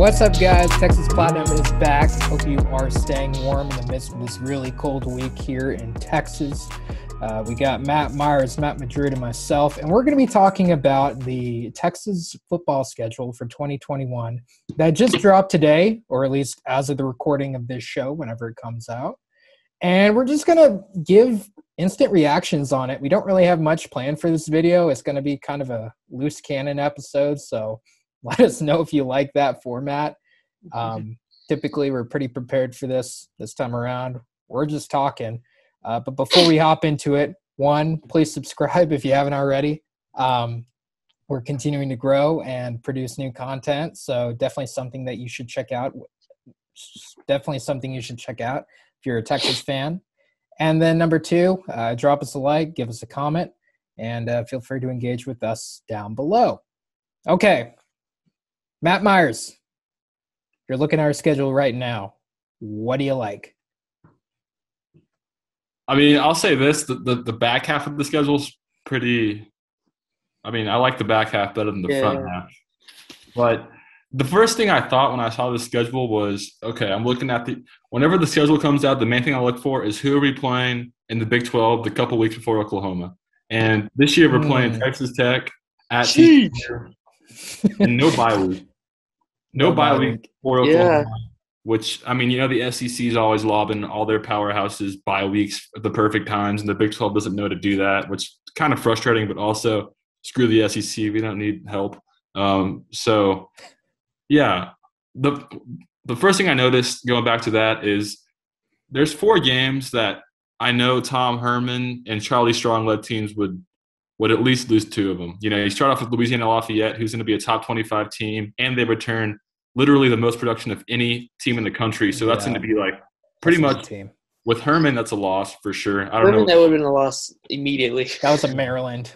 What's up, guys? Texas Platinum is back. Hope you are staying warm in the midst of this really cold week here in Texas. We got Matt Myers, Matt Madrid, and myself, and we're going to be talking about the Texas football schedule for 2021 that just dropped today, or at least as of the recording of this show, whenever it comes out. And we're just going to give instant reactions on it. We don't really have much planned for this video. It's going to be kind of a loose cannon episode, so let us know if you like that format. Typically, we're pretty prepared for this time around. We're just talking. But before we hop into it, one, please subscribe if you haven't already. We're continuing to grow and produce new content, so definitely something that you should check out. Definitely something you should check out if you're a Texas fan. And then number two, drop us a like, give us a comment, and feel free to engage with us down below. Okay, Matt Myers, you're looking at our schedule right now. What do you like? I mean, I'll say this. The back half of the schedule's pretty – I mean, I like the back half better than the front half. But the first thing I thought when I saw the schedule was, okay, I'm looking at the – whenever the schedule comes out, the main thing I look for is who are we playing in the Big 12 the couple weeks before Oklahoma. And this year we're playing Texas Tech at – and no bye week. No bye week before Oklahoma. Yeah. Which, I mean, you know, the SEC is always lobbing all their powerhouses bye weeks at the perfect times, and the Big 12 doesn't know to do that, which is kind of frustrating, but also screw the SEC. We don't need help. So, yeah, the first thing I noticed going back to that is there's four games that I know Tom Herman and Charlie Strong-led teams would at least lose two of them. You know, you start off with Louisiana Lafayette, who's going to be a top 25 team, and they return – literally the most production of any team in the country. So that's going to be like pretty much team. With Herman, that's a loss for sure. I don't know. That would have been a loss immediately. That was a Maryland.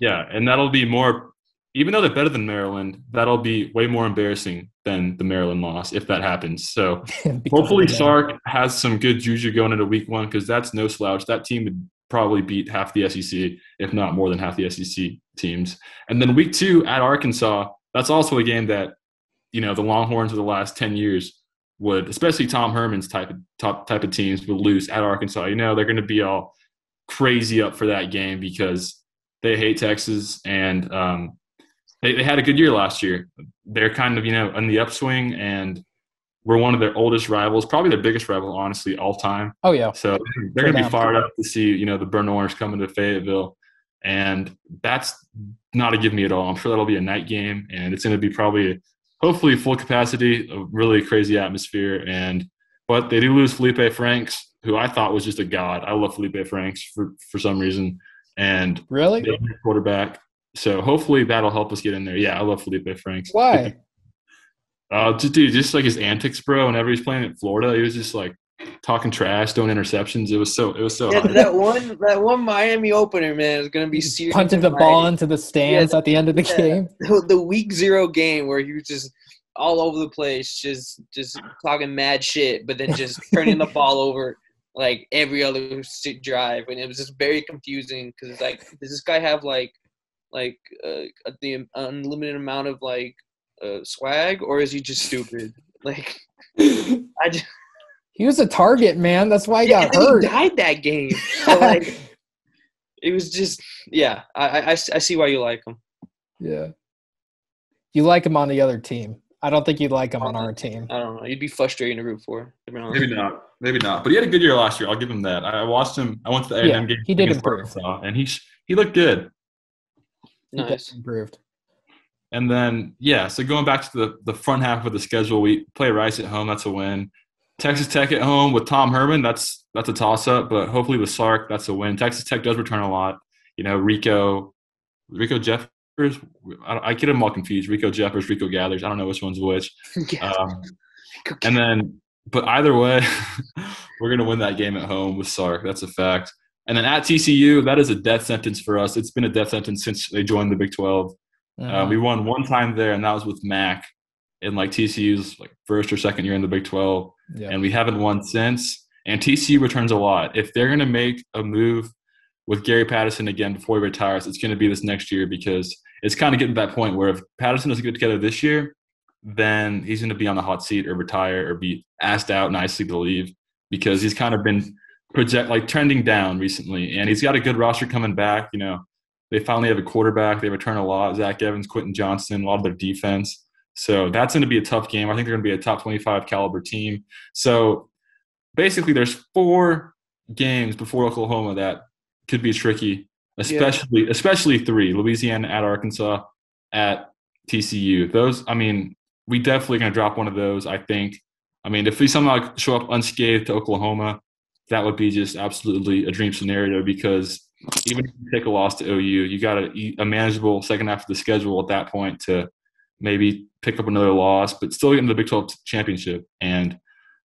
Yeah, and that'll be more – even though they're better than Maryland, that'll be way more embarrassing than the Maryland loss if that happens. So hopefully Sark has some good juju going into week one because that's no slouch. That team would probably beat half the SEC, if not more than half the SEC teams. And then week two at Arkansas, that's also a game that – you know, the Longhorns of the last 10 years would, especially Tom Herman's type of teams, would lose at Arkansas. You know, they're going to be all crazy up for that game because they hate Texas and they had a good year last year. They're kind of, you know, on the upswing, and we're one of their oldest rivals, probably their biggest rival, honestly, all time. Oh, yeah. So they're going to be fired up to see, you know, the Burnt Orange coming to Fayetteville. And that's not a give me at all. I'm sure that'll be a night game, and it's going to be probably hopefully full capacity, a really crazy atmosphere. But they do lose Felipe Franks, who I thought was just a god. I love Felipe Franks for some reason. And really? They have a quarterback. So hopefully that'll help us get in there. Yeah, I love Felipe Franks. Why? Just like his antics, bro. Whenever he's playing at Florida, he was just like talking trash, throwing interceptions. It was so hard. That one Miami opener, man, is going to be serious. Punting the ball into the stands at the end of the game. The week zero game where he was just all over the place, just talking mad shit, but then just turning the ball over like every other drive, and it was just very confusing because it's like, does this guy have like the unlimited amount of swag, or is he just stupid? Like, I just. He was a target, man. That's why he got hurt. He died that game. So, like, it was just, yeah. I see why you like him. Yeah. You like him on the other team. I don't think you'd like him on our team. I don't know. You'd be frustrating to root for. Maybe not. But he had a good year last year. I'll give him that. I watched him. I went to the A&M game. He did improve. And he looked good. Nice. He improved. And then, yeah, so going back to the front half of the schedule, we play Rice at home. That's a win. Texas Tech at home with Tom Herman, that's a toss-up, but hopefully with Sark, that's a win. Texas Tech does return a lot. You know, Rico Jeffers, I get them all confused. Rico Jeffers, Rico Gathers. I don't know which one's which. And then, but either way, we're going to win that game at home with Sark. That's a fact. And then at TCU, that is a death sentence for us. It's been a death sentence since they joined the Big 12. We won one time there, and that was with Mac. In like TCU's like first or second year in the Big 12, and we haven't won since. And TCU returns a lot. If they're going to make a move with Gary Patterson again before he retires, it's going to be this next year because it's kind of getting to that point where if Patterson doesn't get together this year, then he's going to be on the hot seat or retire or be asked out nicely to leave, because he's kind of been trending down recently. And he's got a good roster coming back. You know, they finally have a quarterback. They return a lot. Zach Evans, Quinton Johnston, a lot of their defense. So that's going to be a tough game. I think they're going to be a top 25 caliber team. So basically there's 4 games before Oklahoma that could be tricky, especially 3, Louisiana at Arkansas, at TCU. Those, I mean, we definitely going to drop one of those, I think. I mean, if we somehow show up unscathed to Oklahoma, that would be just absolutely a dream scenario, because even if you take a loss to OU, you got a manageable second half of the schedule at that point to maybe pick up another loss, but still get into the Big 12 championship. And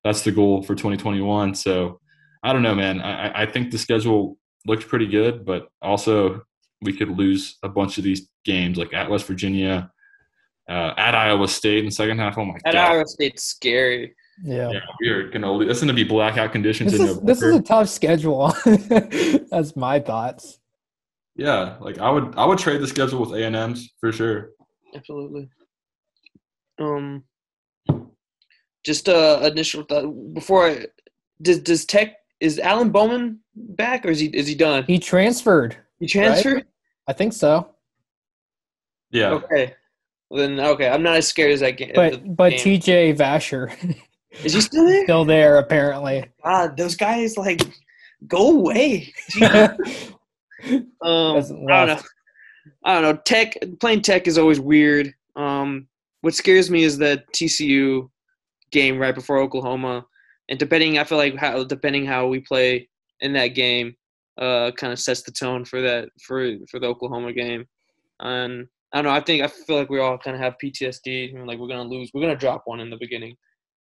that's the goal for 2021. So I don't know, man. I think the schedule looked pretty good, but also we could lose a bunch of these games, like at West Virginia, at Iowa State in the second half. Oh, my God. At Iowa State's scary. Yeah. We are going to – that's going to be blackout conditions in November. This is a tough schedule. That's my thoughts. Yeah, like I would trade the schedule with A&M's for sure. Absolutely. Just initial thought before I does Tech is Alan Bowman back, or is he done? He transferred. Right? I think so. Yeah. Okay. Well, then I'm not as scared as I get. But TJ Vasher. Is he still there? Still there, apparently. God, those guys go away. I don't know. Tech, playing Tech is always weird. What scares me is the TCU game right before Oklahoma, and depending how we play in that game, kind of sets the tone for that for the Oklahoma game. And I don't know. I feel like we all kind of have PTSD. And we're gonna lose. We're gonna drop one in the beginning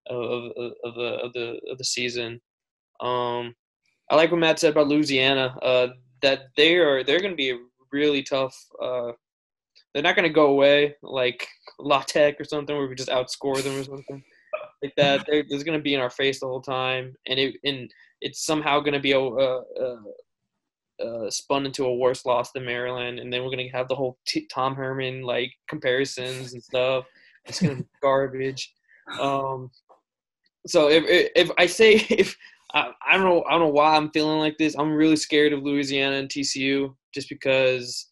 of the season. I like what Matt said about Louisiana. That they're gonna be really tough. They're not going to go away like La Tech or something where we just outscore them or something like that. There's going to be in our face the whole time, and it's somehow going to be spun into a worse loss than Maryland, and then we're going to have the whole Tom Herman comparisons and stuff. It's going to be garbage. So I don't know why I'm feeling like this. I'm really scared of Louisiana and TCU just because.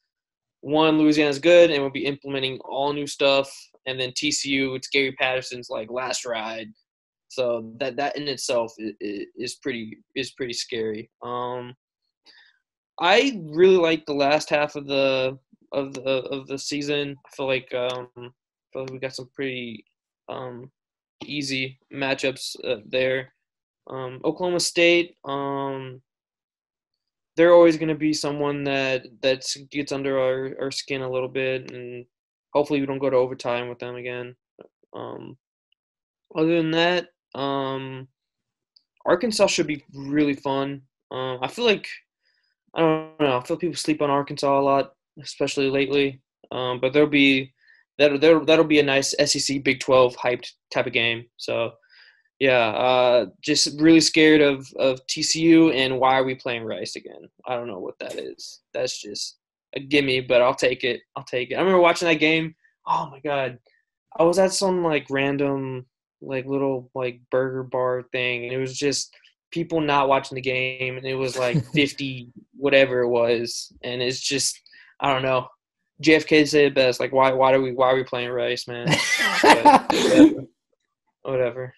One, Louisiana's good, and we'll be implementing all new stuff. And then TCU, it's Gary Patterson's last ride, so that in itself is pretty scary. I really like the last half of the season. I feel like we got some pretty easy matchups there. Oklahoma State. They're always going to be someone that gets under our skin a little bit, and hopefully we don't go to overtime with them again. Other than that, Arkansas should be really fun. I feel like – I don't know. I feel people sleep on Arkansas a lot, especially lately. But that'll be a nice SEC Big 12 hyped type of game. So, yeah, just really scared of TCU, and why are we playing Rice again? I don't know what that is. That's just a gimme, but I'll take it. I remember watching that game. Oh, my God. I was at some, random, little, burger bar thing, and it was just people not watching the game, and it was, 50 whatever it was. And it's just – I don't know. JFK said it best. Why are we playing Rice, man? But, whatever.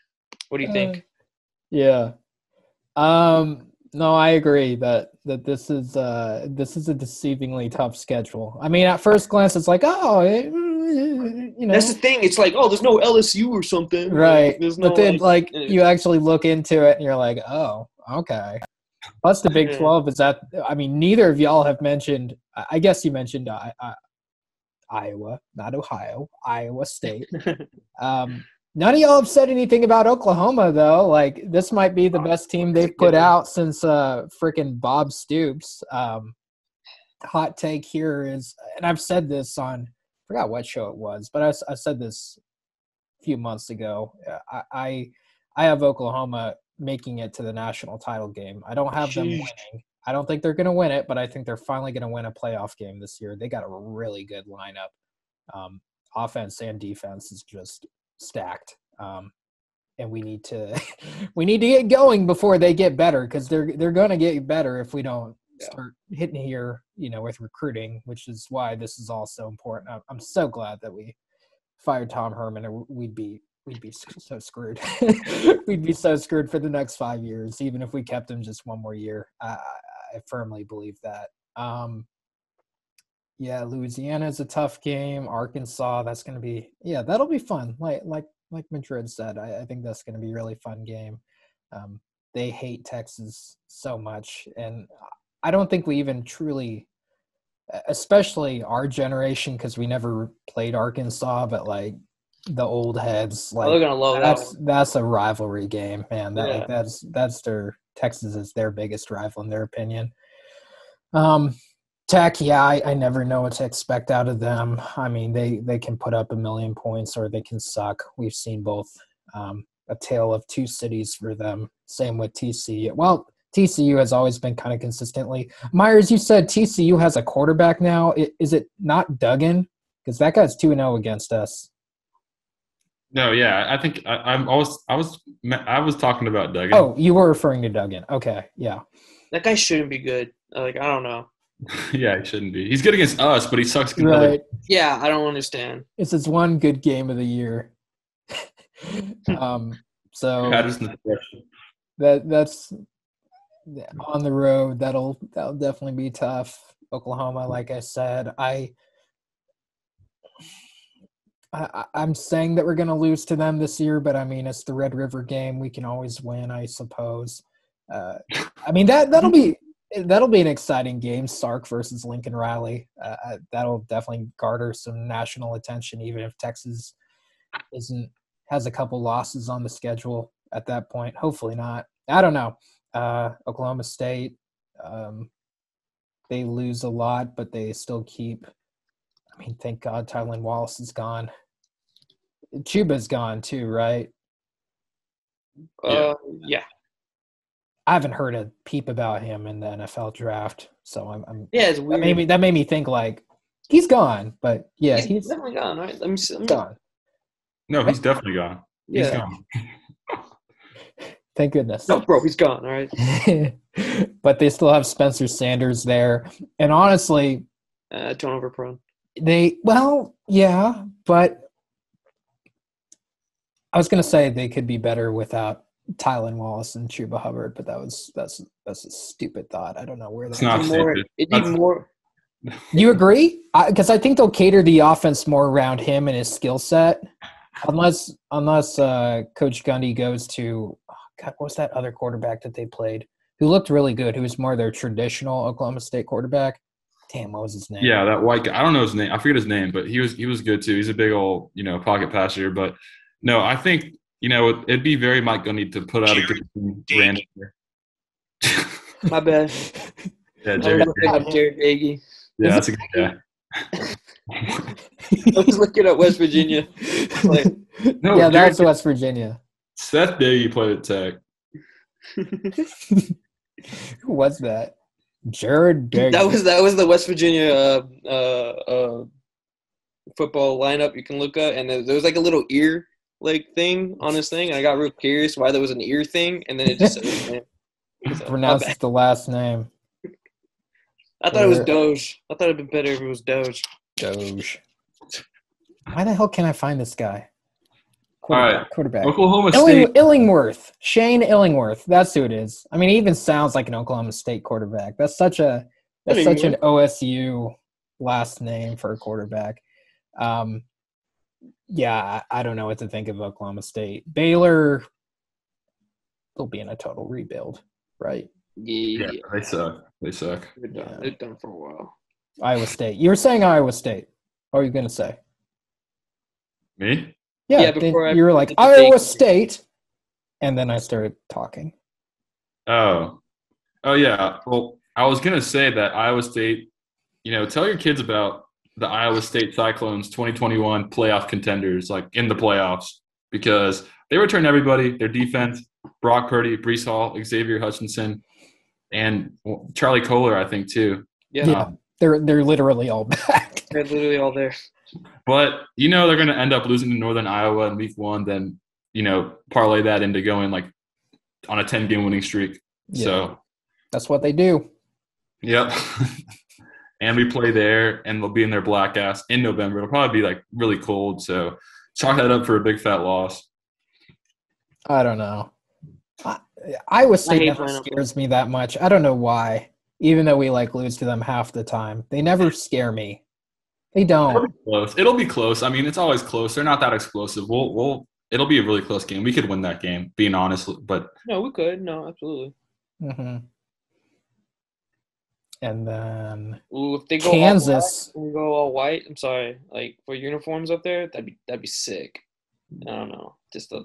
What do you think? No, I agree that this is a deceivingly tough schedule. I mean, at first glance, it's that's the thing. It's there's no LSU or something, right? There's no, but then you actually look into it and you're like, oh, okay. Plus, the Big 12 is that. I mean, neither of y'all have mentioned. I guess you mentioned Iowa, not Ohio, Iowa State. None of y'all have said anything about Oklahoma, though. This might be the best team they've put out since frickin' Bob Stoops. Hot take here is, and I've said this on, I forgot what show it was, but I said this a few months ago. I have Oklahoma making it to the national title game. I don't have them winning. I don't think they're going to win it, but I think they're finally going to win a playoff game this year. They got a really good lineup. Offense and defense is just stacked. And we need to get going before they get better, because they're going to get better if we don't start hitting here, with recruiting, which is why this is all so important. I'm so glad that we fired Tom Herman, or we'd be so screwed. We'd be so screwed for the next 5 years, even if we kept him just one more year. I firmly believe that. Louisiana is a tough game. Arkansas, that's going to be that'll be fun. Like Madrid said, I think that's going to be a really fun game. They hate Texas so much, and I don't think we even truly, especially our generation, because we never played Arkansas, but like the old heads, like, they're gonna love that's a rivalry game, man. That's their — Texas is their biggest rival in their opinion. Tech, I never know what to expect out of them. I mean, they can put up 1,000,000 points or they can suck. We've seen both. A tale of two cities for them. Same with TCU. Well, TCU has always been kind of consistently. Myers, you said TCU has a quarterback now. Is it not Duggan? Because that guy's 2-0 against us. No, yeah, I think I was talking about Duggan. Oh, you were referring to Duggan. Okay, yeah. That guy shouldn't be good. Like, I don't know. Yeah, he shouldn't be. He's good against us, but he sucks against others. Yeah, I don't understand. It's his one good game of the year. That's on the road. That'll definitely be tough. Oklahoma, like I said, I'm saying that we're going to lose to them this year, but I mean, it's the Red River game. We can always win, I suppose. I mean, that'll be an exciting game, Sark versus Lincoln Riley. That'll definitely garner some national attention, even if Texas has a couple losses on the schedule at that point. Hopefully not. I don't know. Oklahoma State, they lose a lot, but they still keep – I mean, thank God Tylan Wallace is gone. Chuba's gone too, right? Yeah. I haven't heard a peep about him in the NFL draft, so I'm it's weird. That made me think like he's gone, but yeah, he's definitely gone. Right? Let me gone. No, he's definitely gone. Yeah. He's gone. Thank goodness. No, bro, he's gone. All right. But they still have Spencer Sanders there, and honestly, turnover prone. But I was gonna say they could be better without Tylan Wallace and Chuba Hubbard, but that's a stupid thought. I don't know where that's more. You agree? Because I think they'll cater the offense more around him and his skill set, unless Coach Gundy goes to what was that other quarterback that they played who looked really good, who was more their traditional Oklahoma State quarterback. Damn, what was his name? Yeah, that white guy. I don't know his name. I forget his name, but he was good too. He's a big old pocket passer. But no, I think. It'd be very Mike Gundy to put out a good brand. My bad. Yeah, Jared Dagey. Yeah, that's a good guy. Let's look it up, West Virginia. That's West Virginia. Seth Dagey played at Tech. Who was that? Jared Dagey. That was the West Virginia football lineup you can look up, and there was like a little ear thing on his thing, and I got real curious why there was an ear thing, and then it just said pronounces the last name. I thought it was Doge. I thought it'd be better if it was Doge. Why the hell can't I find this guy? Quarterback. Oklahoma State. Illingworth. Shane Illingworth. That's who it is. I mean, he even sounds like an Oklahoma State quarterback. That's such an OSU last name for a quarterback. Yeah, I don't know what to think of Oklahoma State. Baylor, they'll be in a total rebuild, right? Yeah, they suck. They've done for a while. Iowa State. You were saying Iowa State. What were you going to say? Me? Yeah, you were like, Iowa State, and then I started talking. Oh, yeah. Well, I was going to say that Iowa State, tell your kids about the Iowa State Cyclones 2021 playoff contenders, in the playoffs, because they return everybody, their defense, Brock Purdy, Breece Hall, Xavier Hutchinson, and Charlie Kohler, I think, too. Yeah. They're literally all back. They're literally all there. But, you know, they're going to end up losing to Northern Iowa in week 1, then, you know, parlay that into going like on a 10-game winning streak. Yeah. So that's what they do. Yep. And we play there, and they'll be in their black ass in November. It'll probably be like really cold. So chalk that up for a big fat loss. I don't know. Iowa State never scares me that much. I don't know why. Even though we like lose to them half the time, they never scare me. They don't. It'll be close. I mean, it's always close. They're not that explosive. It'll be a really close game. We could win that game, being honest. But no, we could. No, absolutely. Mm-hmm. And then if they go Kansas, all black, we go all white. I'm sorry, like for uniforms up there, that'd be sick. I don't know, just a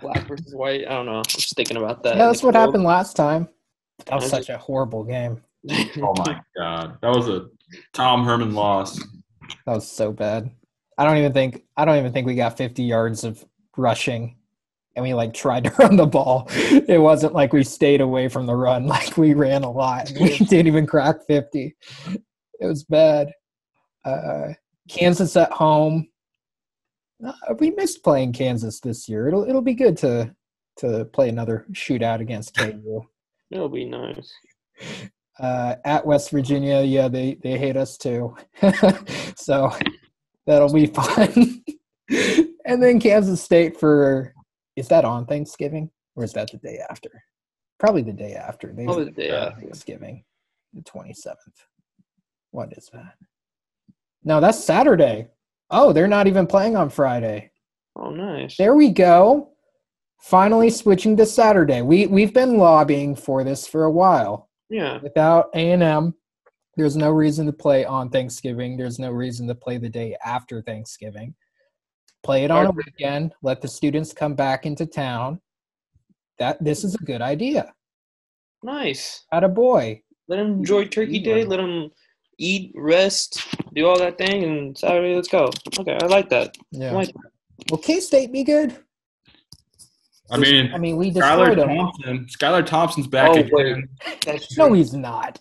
black versus white. I don't know. I'm just thinking about that. Yeah, that's what happened last time. That was such a horrible game. Oh my god, that was a Tom Herman loss. That was so bad. I don't even think we got 50 yards of rushing, and we like tried to run the ball. It wasn't like we stayed away from the run. Like we ran a lot. We didn't even crack 50. It was bad. Kansas at home. We missed playing Kansas this year. It'll be good to play another shootout against KU. It'll be nice. At West Virginia, yeah, they hate us too. So that'll be fun. And then Kansas State is that on Thanksgiving or is that the day after? Probably the day after. Probably the day after Thanksgiving, the 27th. What is that? No, that's Saturday. Oh, they're not even playing on Friday. Oh, nice. There we go. Finally switching to Saturday. We've been lobbying for this for a while. Yeah. Without A&M, there's no reason to play on Thanksgiving. There's no reason to play the day after Thanksgiving. Play it on a weekend. Let the students come back into town. This is a good idea. Nice. Attaboy. Let them enjoy Turkey Day. Let them eat, rest, do all that thing, and Saturday, let's go. Okay, I like that. Yeah. Will K-State be good? I mean, we destroyed him. Skylar Thompson's back again. No, he's not.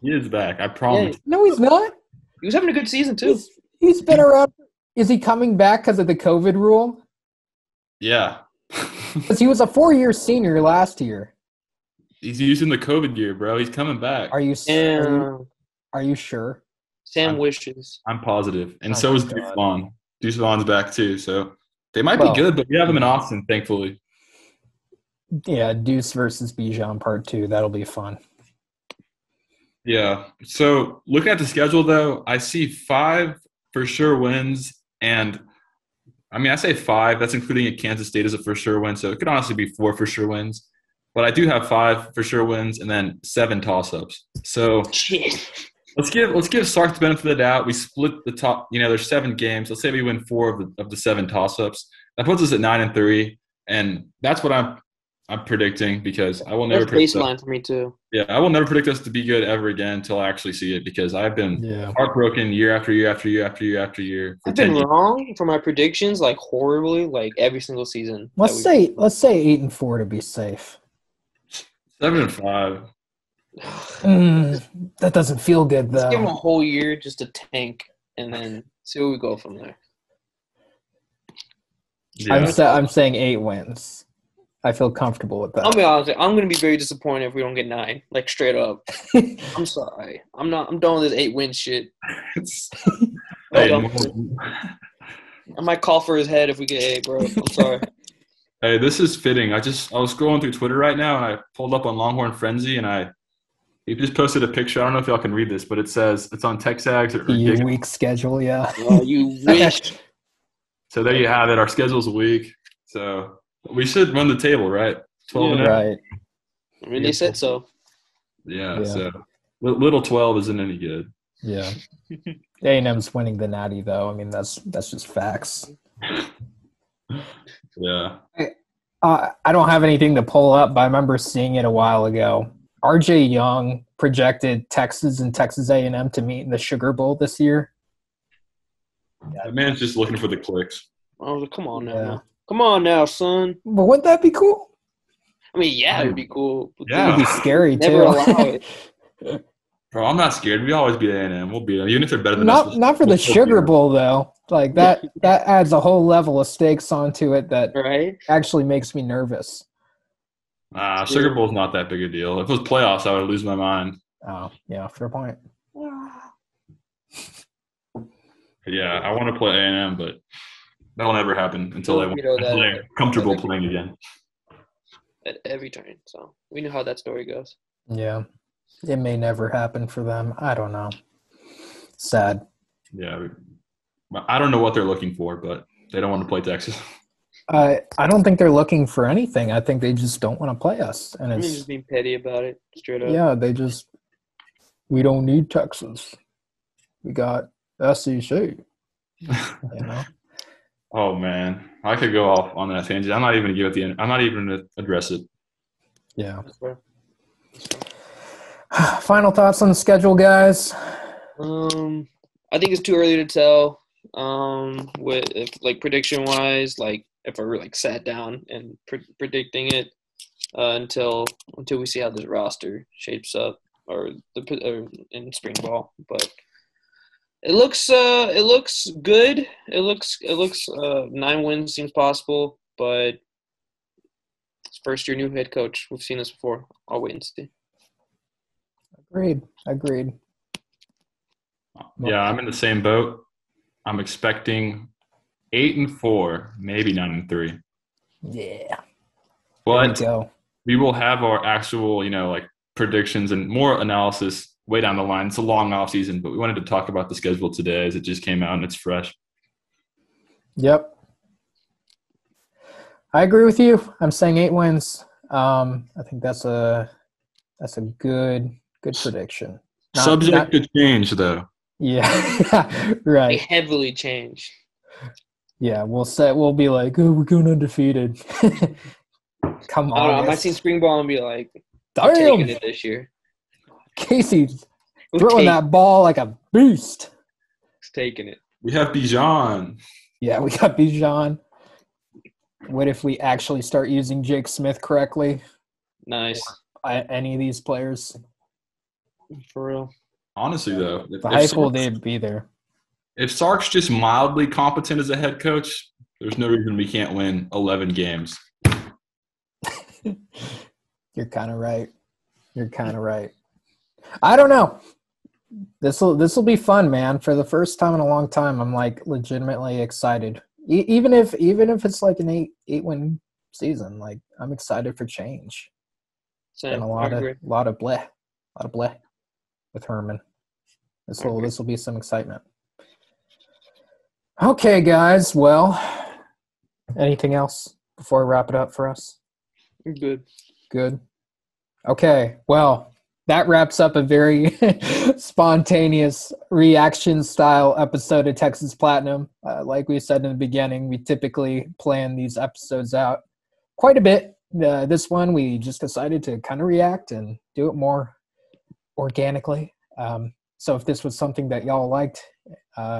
He is back, I promise. Yeah. No, he's not. He was having a good season, too. He's been around. Is he coming back because of the COVID rule? Yeah. Because he was a 4-year senior last year. He's using the COVID year, bro. He's coming back. Are you sure? Sam wishes. I'm positive. And so is Deuce Vaughn. Deuce Vaughn's back, too, so. They might be good, but we have them in Austin, thankfully. Yeah, Deuce versus Bijan part 2. That'll be fun. Yeah. So, looking at the schedule, though, I see 5 for sure wins. And, I mean, I say 5. That's including a Kansas State as a for sure win. So, it could honestly be 4 for sure wins. But I do have 5 for sure wins and then 7 toss-ups. So, Let's give Sark the benefit of the doubt. We split the top. You know, there's 7 games. Let's say we win 4 of the 7 toss-ups. That puts us at 9-3, and that's what I'm predicting because I will never. That's baseline for me too. Yeah, I will never predict us to be good ever again until I actually see it because I've been heartbroken year after year after year after year after year. I've been wrong for my predictions, like horribly, like every single season. Let's say 8-4 to be safe. 7-5. That doesn't feel good, though. Let's give them a whole year just to tank and then see where we go from there. Yeah. I'm saying 8 wins. I feel comfortable with that. I'll be honest. I'm going to be very disappointed if we don't get 9, like straight up. I'm sorry. I'm done with this 8-win shit. Hey, I might call for his head if we get 8, bro. I'm sorry. Hey, this is fitting. I was scrolling through Twitter right now, and I pulled up on Longhorn Frenzy, and he just posted a picture. I don't know if y'all can read this, but it says it's on TexAgs. Your week schedule, yeah. Oh, you wish. So there you have it. Our schedule's a week. So we should run the table, right? 12 and right. I mean, they said so. Yeah, so little 12 isn't any good. Yeah. A&M's winning the natty, though. I mean, that's just facts. Yeah. I don't have anything to pull up, but I remember seeing it a while ago. RJ Young projected Texas and Texas A&M to meet in the Sugar Bowl this year. That man's just looking for the clicks. Oh, come on now. Yeah. Come on now, son. But wouldn't that be cool? I mean, yeah, it would be cool. Yeah. It would be scary, too. Never allow it. Bro, I'm not scared. We always beat A&M. We'll beat them. Even if they're better than us. Not for the Sugar Bowl, though. Like, that adds a whole level of stakes onto it that actually makes me nervous. Sugar Bowl's not that big a deal. If it was playoffs, I would lose my mind. Oh, yeah, fair point. Yeah, I want to play A&M, but that will never happen until they're comfortable playing again. At every turn, so we know how that story goes. Yeah. It may never happen for them. I don't know. Sad. Yeah. I don't know what they're looking for, but they don't want to play Texas. I don't think they're looking for anything. I think they just don't want to play us. And it's just being petty about it, straight up. Yeah, they just – we don't need Texas. We got SEC. You know? Oh, man. I could go off on that tangent. I'm not even going to give it the end. I'm not even going to address it. Yeah. Final thoughts on the schedule, guys? I think it's too early to tell. Prediction wise, if I really sat down and predicting it, until we see how this roster shapes up or in spring ball. But it looks good. It looks 9 wins seems possible. But it's first year new head coach. We've seen this before. I'll wait and see. Agreed. Yeah, I'm in the same boat. I'm expecting 8-4, maybe 9-3. Yeah. But we will have our actual, predictions and more analysis way down the line. It's a long off season, but we wanted to talk about the schedule today as it just came out and it's fresh. Yep. I agree with you. I'm saying 8 wins. I think that's a good prediction. Subject to change, though. Yeah, right. They heavily change. Yeah, we'll be like, oh, we're going undefeated. Come on. I might see spring ball and be like, damn, taking it this year. Casey's throwing that ball like a beast. He's taking it. We have Bijan. Yeah, we got Bijan. What if we actually start using Jake Smith correctly? Nice. Any of these players. For real. Honestly, though. If the hype will be there. If Sark's just mildly competent as a head coach, there's no reason we can't win 11 games. You're kind of right. I don't know. This will be fun, man. For the first time in a long time, I'm, legitimately excited. Even if it's, an 8-win season, I'm excited for change. And a lot of bleh with Herman. This will be some excitement. Okay, guys. Well, anything else before we wrap it up for us? You're good. Good. Okay. Well, that wraps up a very spontaneous reaction style episode of Texas Platinum. Like we said in the beginning, we typically plan these episodes out quite a bit. This one, we just decided to kind of react and do it more organically. So if this was something that y'all liked,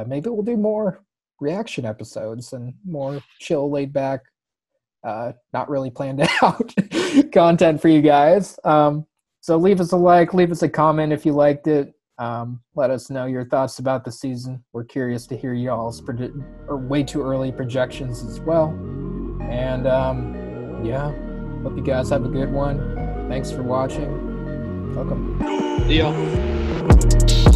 maybe we'll do more reaction episodes and more chill, laid back, not really planned out content for you guys. So leave us a like, leave us a comment if you liked it. Let us know your thoughts about the season. We're curious to hear y'all's way too early projections as well. And hope you guys have a good one. Thanks for watching. Welcome. See y'all.